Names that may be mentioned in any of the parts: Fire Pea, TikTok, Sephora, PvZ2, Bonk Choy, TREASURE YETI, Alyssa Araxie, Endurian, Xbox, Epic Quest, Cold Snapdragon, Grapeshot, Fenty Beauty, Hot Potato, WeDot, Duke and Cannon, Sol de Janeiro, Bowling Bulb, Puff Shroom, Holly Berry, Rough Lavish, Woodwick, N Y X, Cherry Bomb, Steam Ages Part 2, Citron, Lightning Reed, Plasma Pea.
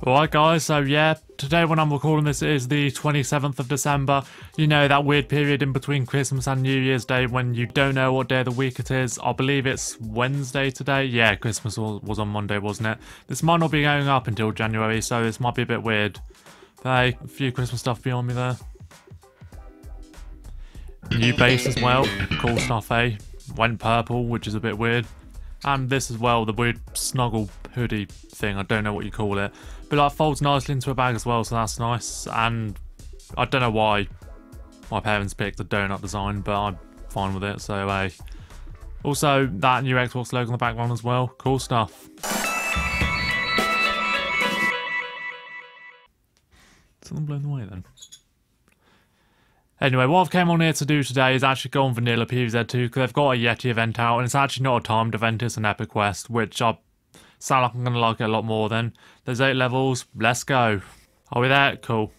Alright guys, so yeah, today when I'm recording this it is the 27th of December. You know, that weird period in between Christmas and New Year's Day when you don't know what day of the week it is. I believe it's Wednesday today. Yeah, Christmas was on Monday, wasn't it? This might not be going up until January, so this might be a bit weird. Hey, a few Christmas stuff beyond me there. New base as well, cool stuff, eh? Went purple, which is a bit weird. And this as well, the weird snuggle hoodie thing, I don't know what you call it. But that folds nicely into a bag as well, so that's nice. And I don't know why my parents picked the donut design, but I'm fine with it, so hey. Also, that new Xbox logo in the background as well, cool stuff. Something blown away then. Anyway, what I've came on here to do today is actually go on vanilla PvZ2 because they've got a Yeti event out and it's actually not a timed event, it's an epic quest, which I sound like I'm going to like it a lot more then. There's 8 levels, let's go. Are we there? Cool.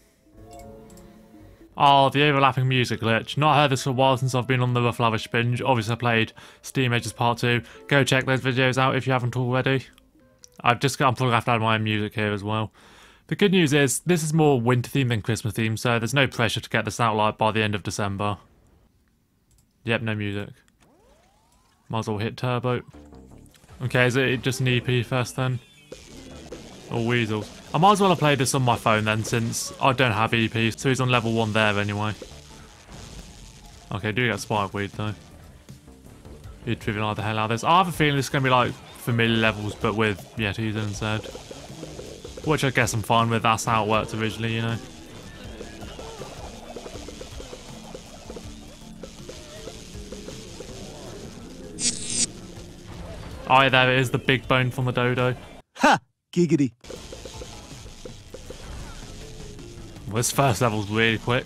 Oh, the overlapping music glitch. Not heard this for a while since I've been on the Rough Lavish binge. Obviously I played Steam Ages Part 2. Go check those videos out if you haven't already. I'm probably going to have to add my own music here as well. The good news is, this is more winter themed than Christmas themed, so there's no pressure to get this out like by the end of December. Yep, no music. Might as well hit turbo. Okay, is it just an EP first then? Or weasels. I might as well have played this on my phone then, since I don't have EP, so he's on level 1 there anyway. Okay, I do get spike weed though. Be trivialized the hell out of this. I have a feeling this is going to be like familiar levels, but with Yetis instead. Which I guess I'm fine with, that's how it worked originally, you know. Oh yeah, there it is, the big bone from the dodo. Ha! Giggity. Well, this first level's really quick.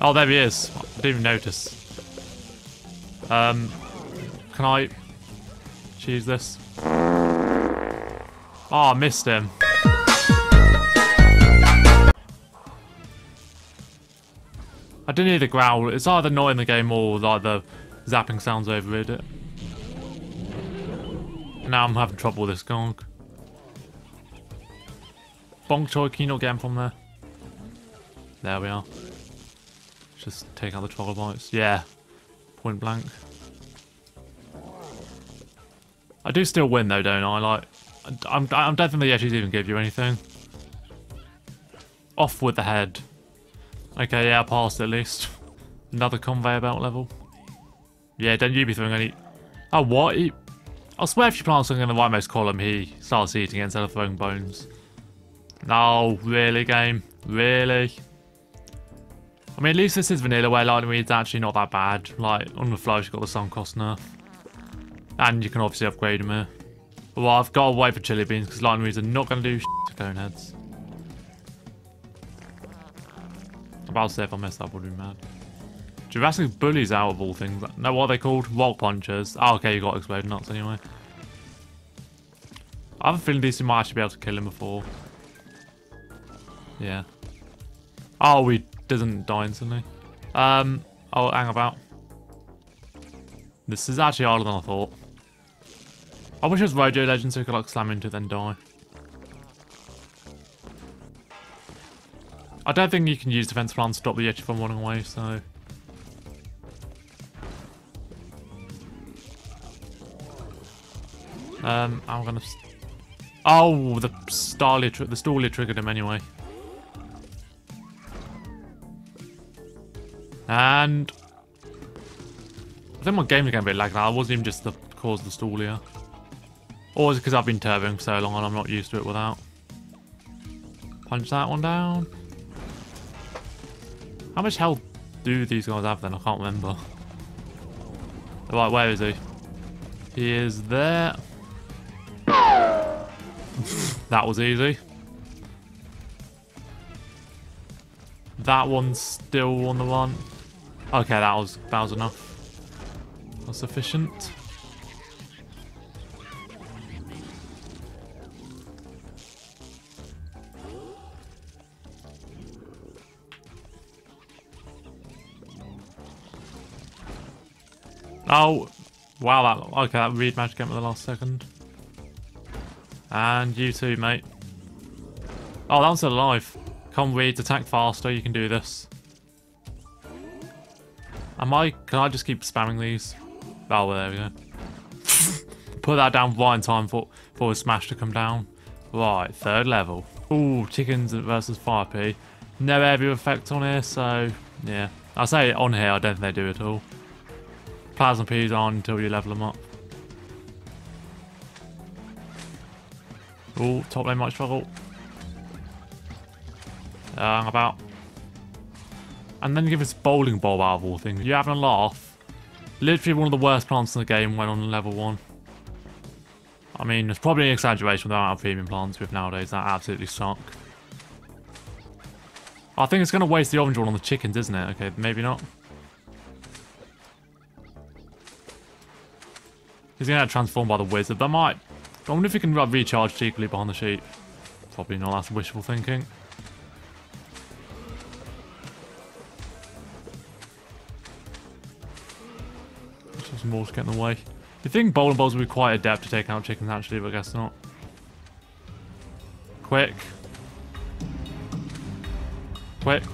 Oh, there he is. I didn't even notice. Can I choose this? Oh, I missed him. I didn't hear the growl. It's either not in the game or like the zapping sounds overrid it. Now I'm having trouble with this gong. Bonk Choy, can you not get him from there? There we are. Let's just take out the troglodytes. Yeah. Point blank. I do still win though, don't I? Like, I don't think the Yetis even give you anything. Off with the head. Okay, yeah, I passed at least. Another conveyor belt level. Yeah, don't you be throwing any... Oh, what? I swear if you plant something in the rightmost column, he starts eating it instead of throwing bones. No, really, game? Really? I mean, at least this is vanilla where Lightning Reed's actually not that bad. Like, on the flow, she's got the Sun Cost nerf. And you can obviously upgrade them here. Well, I've got to wait for chili beans because Lightning Reeds are not going to do shit to cone heads. I'm about to say if I mess up, I'll be mad. Jurassic Bullies out of all things. No, what are they called? Rock Punchers. Oh, okay, you got Exploding Nuts anyway. I have a feeling these two might actually be able to kill him before. Yeah. Oh, he doesn't die instantly. I'll hang about. This is actually harder than I thought. I wish it was Rojo Legend so you could like slam into it then die. I don't think you can use defense plan to stop the Yeti from running away, so... I'm gonna... Oh, the Starlier triggered him anyway. And... I think my game's going to be like that. I wasn't even just the cause of the stall here. Or is it because I've been turboing so long and I'm not used to it without. Punch that one down. How much health do these guys have then? I can't remember. Right, where is he? He is there. That was easy. That one's still on the run. Okay, that was enough. That's sufficient. Oh, Wow, that, okay, that Reed managed to get me at the last second. And you too, mate. Oh, that one's alive. Come Reed, attack faster, you can do this. Can I just keep spamming these? Oh, well, there we go. Put that down right in time for his smash to come down. Right, third level. Ooh, chickens versus Fire Pea. No area effect on here, so yeah. I'll say on here, I don't think they do at all. Plasma Peas on until you level them up. Ooh, top lane might struggle. About. And then give us Bowling Bulb out of all things. You're having a laugh. Literally one of the worst plants in the game when on level 1. I mean, it's probably an exaggeration with the amount of premium plants we have nowadays. That absolutely suck. I think it's going to waste the orange one on the chickens, isn't it? Okay, maybe not. He's going to get transformed by the wizard. That might... I wonder if he can recharge cheekily behind the sheep. Probably not. That's wishful thinking. Just some walls get in the way. You think Bowling Balls would be quite adept to take out chickens, actually, but I guess not. Quick. Quick.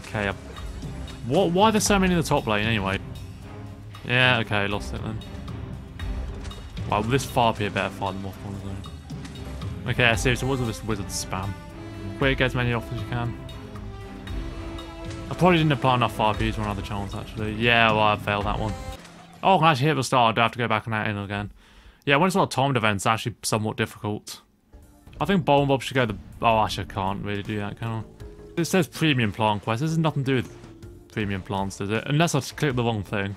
Okay. What? Why are there so many in the top lane, anyway? Yeah, okay, lost it then. Wow, this Fire Pea better fight them off on his own. Okay, seriously, what's all this wizard spam? Quick, get as many off as you can. I probably didn't apply enough Fire Peas for another chance, actually. Yeah, well, I failed that one. Oh, I can actually hit the start. I do have to go back and out in again. Yeah, when it's not a timed event, it's actually somewhat difficult. I think Bowling Bob should go the... Oh, actually, I can't really do that, can I? It says Premium Plant Quest. This has nothing to do with Premium Plants, does it? Unless I've clicked the wrong thing.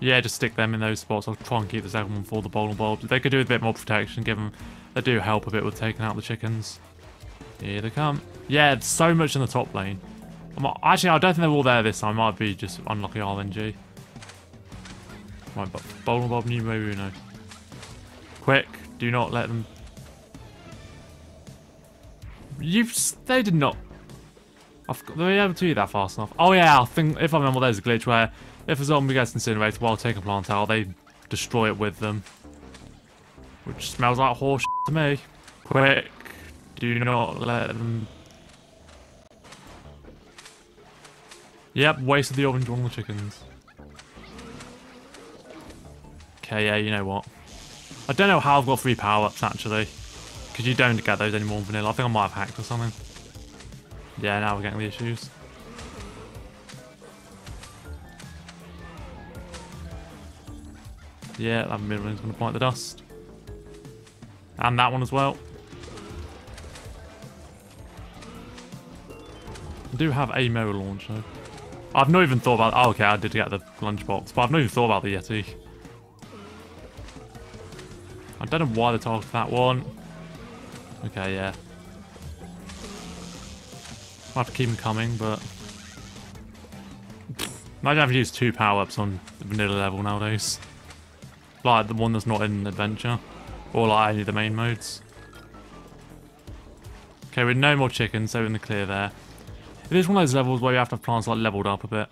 Yeah, just stick them in those spots. I'll try and keep the second one for the Bowling Bulbs. They could do with a bit more protection, give them... They do help a bit with taking out the chickens. Here they come. Yeah, it's so much in the top lane. Actually, I don't think they're all there this time. It might be just unlucky RNG. Right, but Bowling Bob, Numo Uno. Quick, do not let them... They did not... They were able to do that fast enough. Oh yeah, I think, if I remember, there's a glitch where if a zombie gets incinerated while taking a plant out, they destroy it with them. Which smells like horse to me. Quick, do not let them... Yep, wasted the orange on the chickens. Okay, yeah, you know what? I don't know how I've got 3 power-ups, actually. Because you don't get those anymore in vanilla. I think I might have hacked or something. Yeah, now we're getting the issues. Yeah, that middle one's going to bite the dust. And that one as well. I do have a Moa launch, though. I've not even thought about... Oh, okay, I did get the lunchbox. But I've not even thought about the Yeti. I don't know why they targeted that one. Okay, yeah. I'll have to keep them coming, but... I don't have to use 2 power-ups on the vanilla level nowadays. Like, the one that's not in Adventure. Or, like, any of the main modes. Okay, with no more chickens, so we're in the clear there. It is one of those levels where you have to have plants, like, leveled up a bit.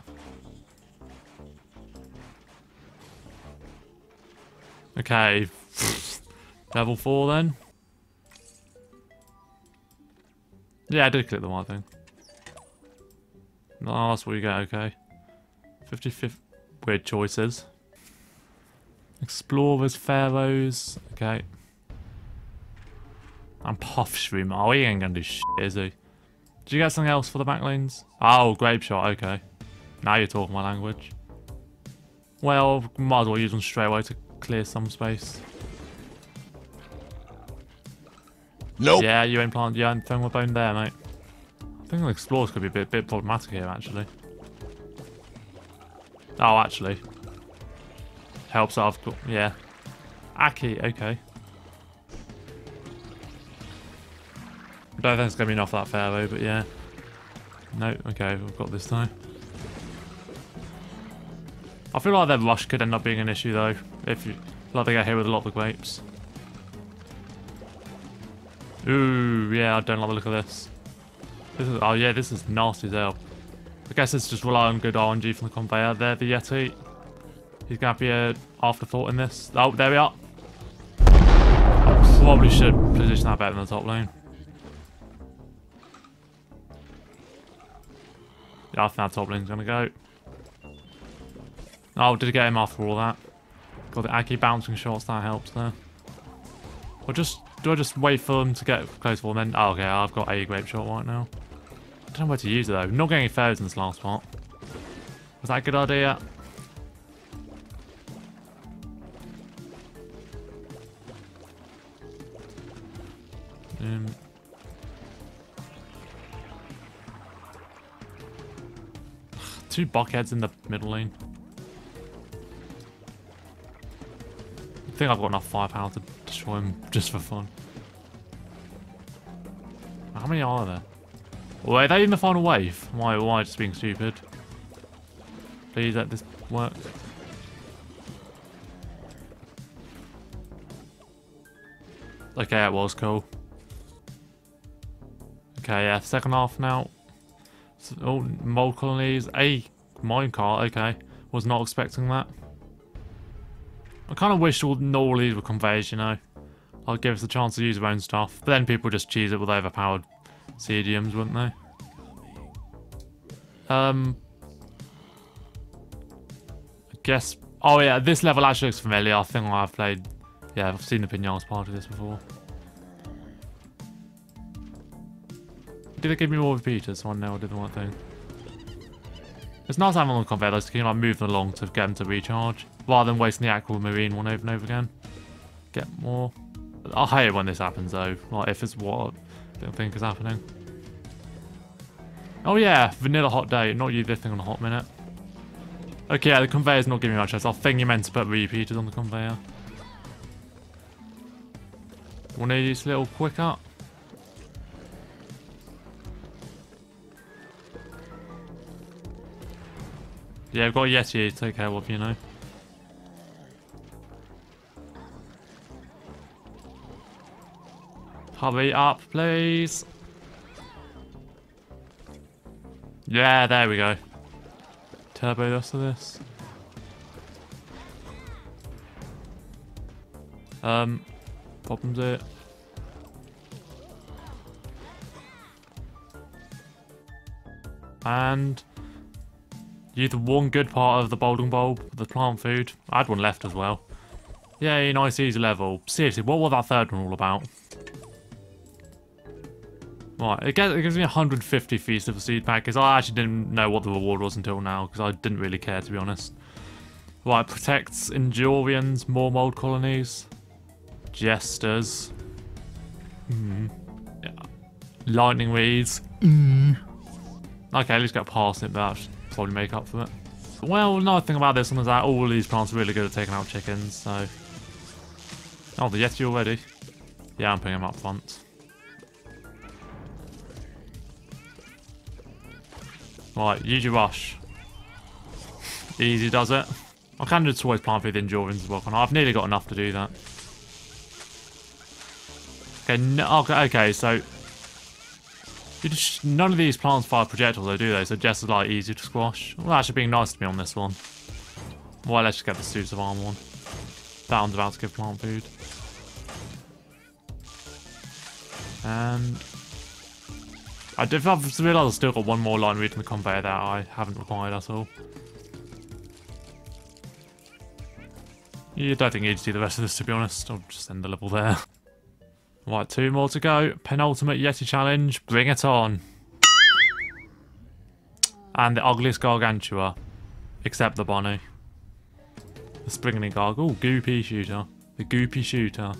Okay. Level 4 then. Yeah, I did click the one thing. No, that's what you get, okay. 55 weird choices. Explorers, pharaohs, okay. And Puff Shroom. Oh, he ain't gonna do shit, is he? Did you get something else for the back lanes? Oh, Grapeshot, okay. Now you're talking my language. Well, might as well use them straight away to clear some space. Nope. Yeah, you ain't plant. You ain't throwing a bone there, mate. I think the explorers could be a bit problematic here, actually. Oh, actually, helps out. Yeah, Aki. Okay. I don't think it's gonna be enough that pharaoh, but yeah. No. Okay, we've got this though. I feel like their rush could end up being an issue though, if you like they get hit with a lot of the grapes. Ooh, yeah, I don't like the look of this. Oh yeah, this is nasty as hell. I guess it's just relying on good RNG from the conveyor there, the Yeti. He's going to be an afterthought in this. Oh, there we are. I probably should position that better in the top lane. Yeah, I think that top lane's going to go. Oh, did I get him after all that? Got the Aki bouncing shots, that helps there. Or just, do I just wait for him to get close for them? Oh, okay, I've got a grape shot right now. I don't know where to use it though. Not getting any fairs in this last part. Was that a good idea? Two buckheads in the middle lane. I think I've got enough firepower to destroy him just for fun. How many are there? Wait, are they in the final wave? Why just being stupid? Please let this work. Okay, it was cool. Okay, yeah, second half now. So, oh, mole colonies. A minecart, okay. Was not expecting that. I kind of wish all these were conveyors, you know. I'll give us a chance to use our own stuff. But then people just cheese it with overpowered CDMs, wouldn't they? I guess... Oh yeah, this level actually looks familiar. I think I've played... Yeah, I've seen the Pignons part of this before. Did it give me more repeaters? So I know I did the right thing. It's nice having them conveyors, because you can like, move them along to get them to recharge. Rather than wasting the aqua marine one over and over again. Get more. I hate it when this happens though. Like if it's what I think is happening. Oh yeah, vanilla hot day. Not you this thing on a hot minute. Okay, yeah, the conveyor's not giving me much chance. I think you're meant to put repeaters on the conveyor. One of these little quicker. Yeah, I've got a Yeti to take care of, you know. Hurry up, please. Yeah, there we go. Turbo dust of this. Problems it. And use the one good part of the Bowling Bulb, the plant food. I had one left as well. Yay, nice easy level. Seriously, what was that third one all about? Right, it gives me 150 feasts of a seed pack, because I actually didn't know what the reward was until now, because I didn't really care, to be honest. Right, protects Endurians, more mold colonies, Jesters, yeah. Lightning Reeds. Okay, let's get past it, but that should probably make up for it. Well, another thing about this one is that all of these plants are really good at taking out chickens, so... Oh, the Yeti already. Yeah, I'm putting him up front. Right, Yuji Rush. Easy does it. I can just always plant through the endurance as well. I've nearly got enough to do that. Okay, no, okay, so... none of these plants fire projectiles though, do they? So Jess is like easy to squash. Well, actually being nice to me on this one. Well, let's just get the suits of arm one. That one's about to give plant food. And... I did realize I've still got one more line read in the conveyor that I haven't required at all. You don't think you need to do the rest of this, to be honest. I'll just end the level there. Right, two more to go. Penultimate Yeti challenge. Bring it on. And the ugliest Gargantua. Except the Bunny. The Springly Gargle. Ooh, Goopy Shooter. The Goopy Shooter.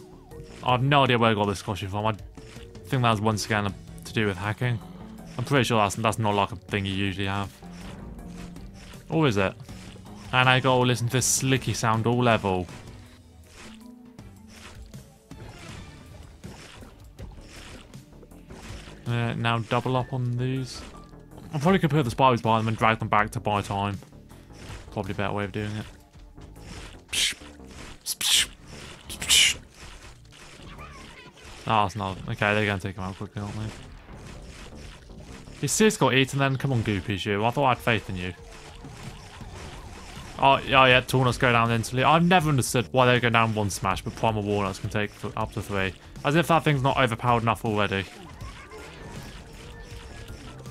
I have no idea where I got this costume from. I think that was once again a do with hacking. I'm pretty sure that's not like a thing you usually have. Or is it? And I gotta listen to this slicky sound all level. Now double up on these. I probably could put the spiders by them and drag them back to buy time. Probably a better way of doing it. Oh, it's not. Okay, they're gonna take them out quickly, aren't they? Your sis got eaten then? Come on, Goopy, you. I thought I had faith in you. Oh yeah, Tornos go down instantly. I've never understood why they go down one smash, but Primal Walnuts can take up to 3. As if that thing's not overpowered enough already.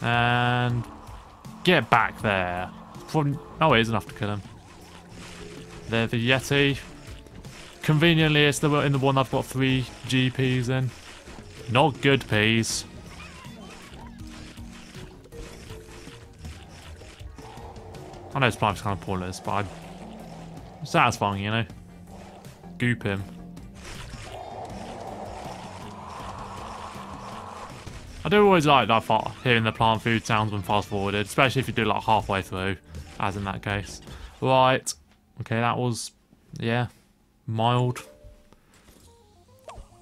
And get back there. Probably, oh, it is enough to kill him. There's the Yeti. Conveniently, it's in the one I've got 3 GPs in. Not good peas. I know Splive's kind of poorless, but I'm satisfying, you know. Goop him. I do always like that, hearing the plant food sounds when fast forwarded, especially if you do like halfway through, as in that case. Right. Okay, that was, yeah, mild.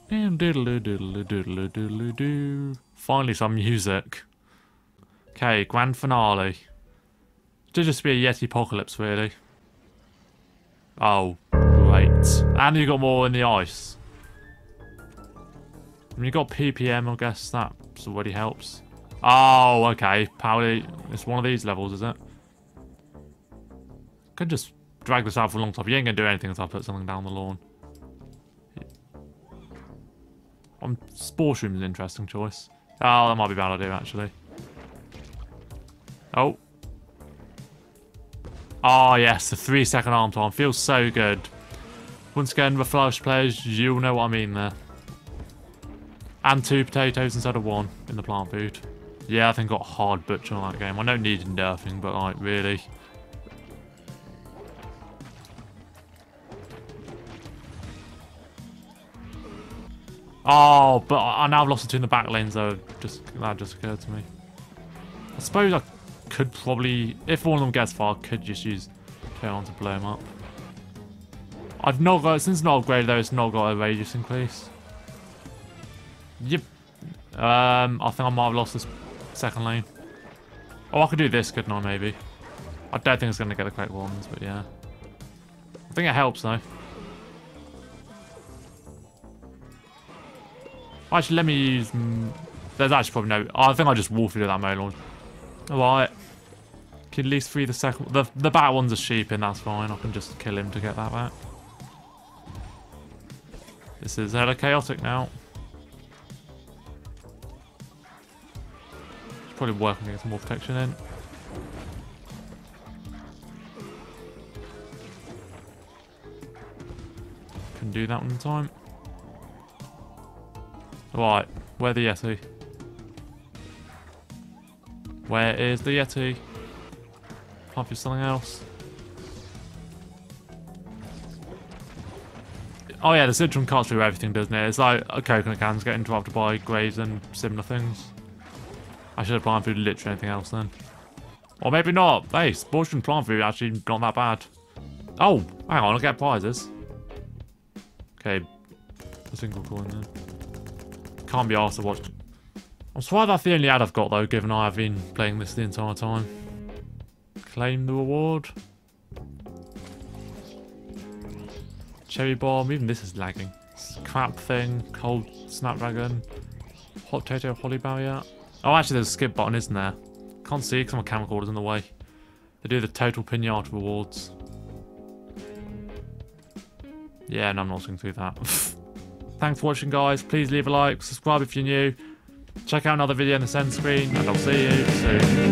Finally some music. Okay, grand finale. Should just be a Yeti apocalypse, really. Oh, great. And you got more in the ice. When you got PPM, I guess that already helps. Oh, okay. Probably it's one of these levels, is it? Could just drag this out for a long time. You ain't gonna do anything until I put something down the lawn. Spore Shroom's an interesting choice. Oh, that might be a bad idea, actually. Oh. Oh yes, the 3-second arm time feels so good. Once again, the Flash players, you'll know what I mean there. And 2 potatoes instead of 1 in the plant food. Yeah, I think I got hard butcher on that game. I don't need nerfing, but like, really. Oh, but I now have lost the 2 in the back lanes though. That just occurred to me. I suppose I could probably, if one of them gets far, I could just use K-On to blow him up. I've not got, since it's not upgraded though, it's not got a radius increase. Yep. I think I might have lost this second lane. Oh, I could do this, couldn't I, maybe? I don't think it's going to get the correct ones, but yeah. I think it helps though. Actually, let me use, there's actually probably no, I think I just wolfed through that mode launch. Alright. Can at least free the second. The bad one's a sheep, and that's fine. I can just kill him to get that back. This is hella chaotic now. It's probably working to get some more protection in. Couldn't do that one time. Alright, where the Yeti? Where is the Yeti? Can't be something else. Oh yeah, the Citron cuts through everything, doesn't it? It's like a coconut can's getting dropped by graves and similar things. I should have plant food literally anything else then. Or maybe not. Hey, sports and plant food actually not that bad. Oh, hang on, I'll get prizes. Okay, a single coin there. Can't be asked to watch. I'm sorry that's the only ad I've got though, given I've been playing this the entire time. Claim the reward. Cherry Bomb, even this is lagging. Crap thing, Cold Snapdragon, Hot Potato, Holly Berry. Oh, actually there's a skip button, isn't there? Can't see because my camcorder's in the way. They do the total pinata rewards. Yeah, and no, I'm not going through that. Thanks for watching guys, please leave a like, subscribe if you're new. Check out another video in the send screen, and I'll see you soon.